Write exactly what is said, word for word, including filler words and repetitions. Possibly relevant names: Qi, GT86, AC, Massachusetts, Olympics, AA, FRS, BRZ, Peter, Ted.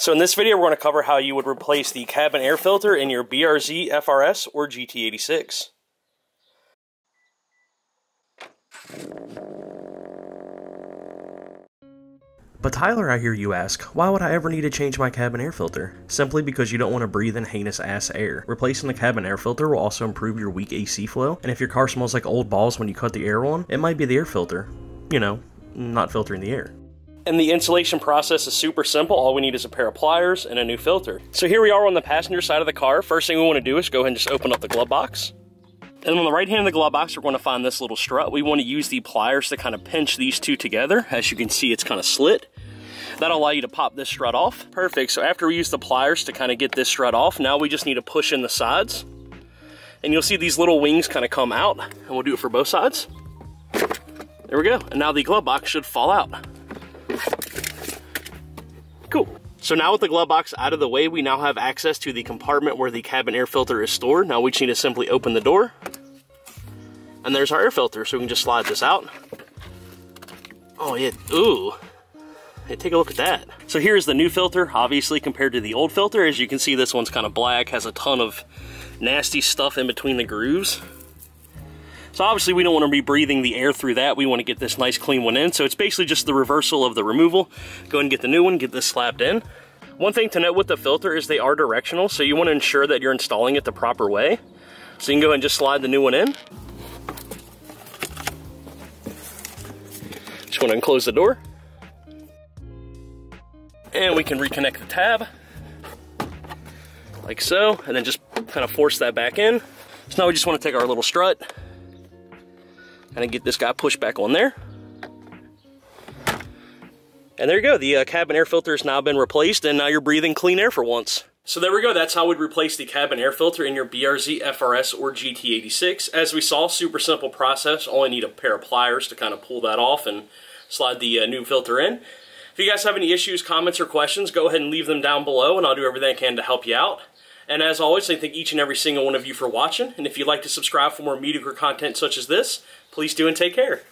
So in this video, we're going to cover how you would replace the cabin air filter in your B R Z, F R S, or G T eighty-six. But Tyler, I hear you ask, why would I ever need to change my cabin air filter? Simply because you don't want to breathe in heinous ass air. Replacing the cabin air filter will also improve your weak A C flow, and if your car smells like old balls when you cut the air on, it might be the air filter, you know, not filtering the air. And the installation process is super simple. All we need is a pair of pliers and a new filter. So here we are on the passenger side of the car. First thing we want to do is go ahead and just open up the glove box. And on the right hand of the glove box, we're going to find this little strut. We want to use the pliers to kind of pinch these two together. As you can see, it's kind of slit. That'll allow you to pop this strut off. Perfect. So after we use the pliers to kind of get this strut off, now we just need to push in the sides. And you'll see these little wings kind of come out. And we'll do it for both sides. There we go. And now the glove box should fall out. Cool. So now with the glove box out of the way, we now have access to the compartment where the cabin air filter is stored. Now we just need to simply open the door. And there's our air filter, so we can just slide this out. Oh yeah, ooh. Hey, take a look at that. So here's the new filter, obviously compared to the old filter. As you can see, this one's kind of black, has a ton of nasty stuff in between the grooves. So obviously we don't want to be breathing the air through that. We want to get this nice clean one in. So it's basically just the reversal of the removal. Go ahead and get the new one, get this slapped in. One thing to note with the filter is they are directional. So you want to ensure that you're installing it the proper way. So you can go ahead and just slide the new one in. Just want to unclose the door. And we can reconnect the tab. Like so. And then just kind of force that back in. So now we just want to take our little strut. And get this guy pushed back on there. And there you go, the uh, cabin air filter has now been replaced and now you're breathing clean air for once. So there we go, that's how we'd replace the cabin air filter in your B R Z, F R S, or G T eighty-six. As we saw, super simple process, only need a pair of pliers to kind of pull that off and slide the uh, new filter in. If you guys have any issues, comments, or questions, go ahead and leave them down below and I'll do everything I can to help you out. And as always, I thank each and every single one of you for watching. And if you'd like to subscribe for more mediocre content such as this, please do and take care.